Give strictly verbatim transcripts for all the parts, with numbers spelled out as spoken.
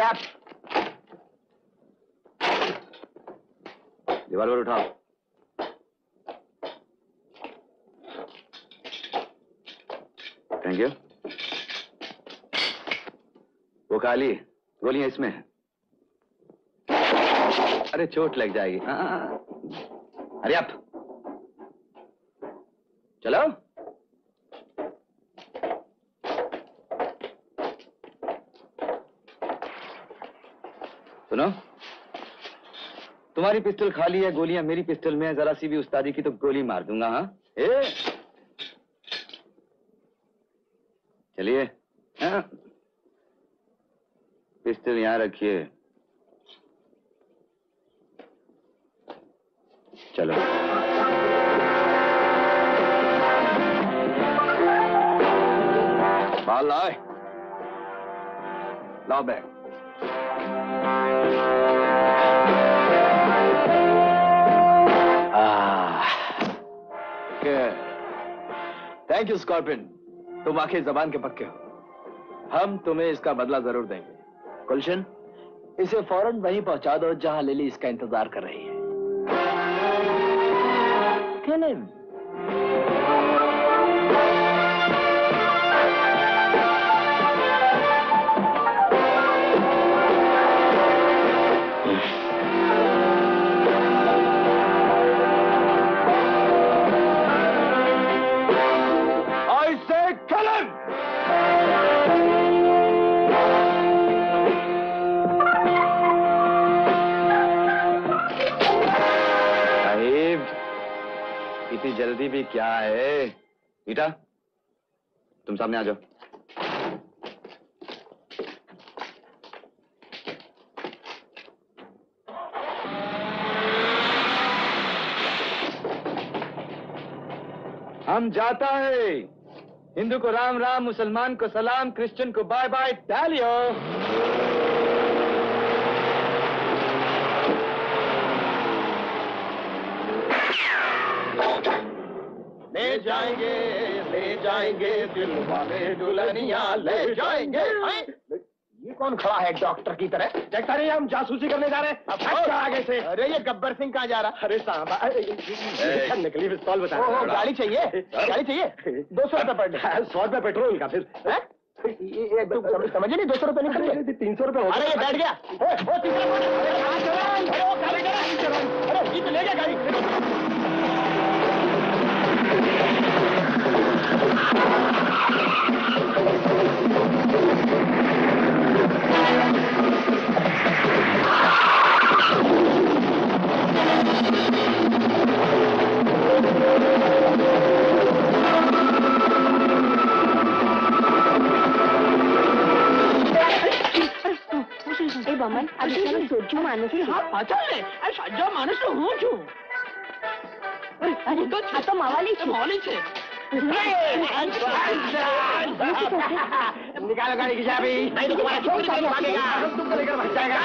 अरे आप रिवाल्वर उठाओ। Thank you. वो काली गोलियां इसमें है। अरे चोट लग जाएगी। आ, आ, आ। अरे आप चलो। सुनो, तुम्हारी पिस्टल खाली है, गोलियां मेरी पिस्टल में है, जरा सी भी उस्तादी की तो गोली मार दूंगा। हाँ, चलिए। हाँ। पिस्टल यहां रखिए। चलो। बाल लाए, लाओ बैग। थैंक यू स्कॉर्पियन, तुम आखिर जबान के पक्के हो। हम तुम्हें इसका बदला जरूर देंगे। गुलशन, इसे फौरन वहीं पहुंचा दो जहां लिली इसका इंतजार कर रही है। I say kill him! इतनी जल्दी भी क्या है? ईटा, तुम सामने आ जाओ। हम जाता है। हिंदू को राम राम, मुसलमान को सलाम, क्रिश्चियन को बाय बाय। डालियो ले जाएंगे, ले जाएंगे दिल वाले दुल्हनिया ले जाएंगे। ये कौन खड़ा है डॉक्टर की तरह? देखता रहिए, हम जासूसी करने जा रहे हैं। अच्छा, आगे से। अरे ये गब्बर सिंह कहाँ जा रहा? अरे साहब, नकली पिस्तौल बता रहा है। गाड़ी चाहिए, गाड़ी चाहिए। दो सौ रुपये पेट्रोल, सौ रुपये पेट्रोल का। फिर समझे नहीं, दो सौ रुपये नहीं, तीन सौ रुपये। अरे बैठ गया गाड़ी। ए बमन, अभी मैं सोचू मानस की। हाँ पता है, अरे सज्जा मानस तो हूँ छू। अरे अरे तो छाता मावाली छू, मावाली छे। निकालो गाड़ी की चाबी, नहीं तो तुम्हारा छोड़ कर भागेगा, तुमको लेकर भाग जाएगा।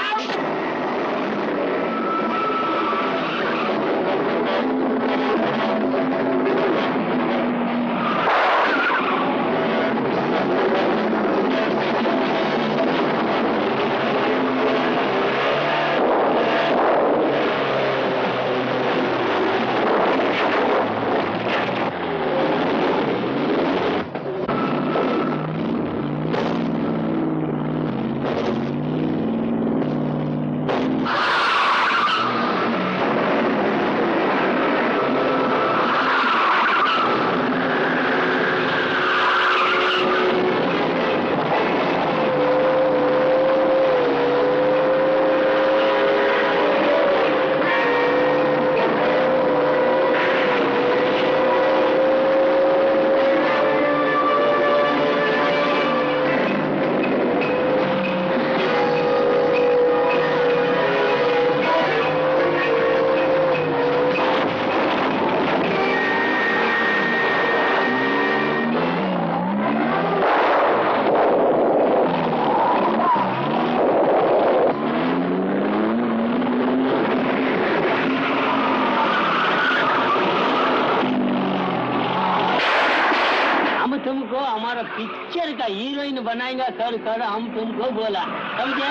पिक्चर का हीरोइन बनाएगा सर सर हम तुमको बोला समझे।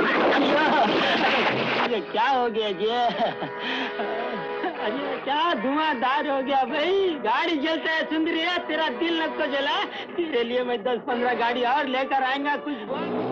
अरे क्या हो गया जी, अरे क्या धुआंधार हो गया भाई, गाड़ी जलता है सुंदरी है, तेरा दिल न को जला, तेरे लिए मैं दस पंद्रह गाड़ी और लेकर आएंगा। कुछ बोल।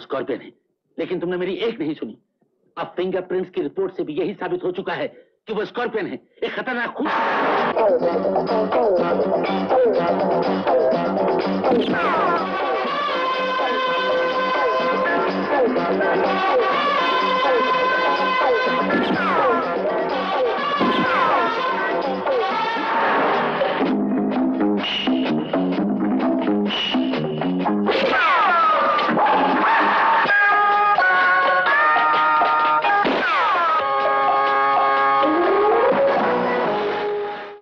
स्कॉर्पियन है, लेकिन तुमने मेरी एक नहीं सुनी। अब फिंगरप्रिंट्स की रिपोर्ट से भी यही साबित हो चुका है कि वो स्कॉर्पियन है, एक खतरनाक खून।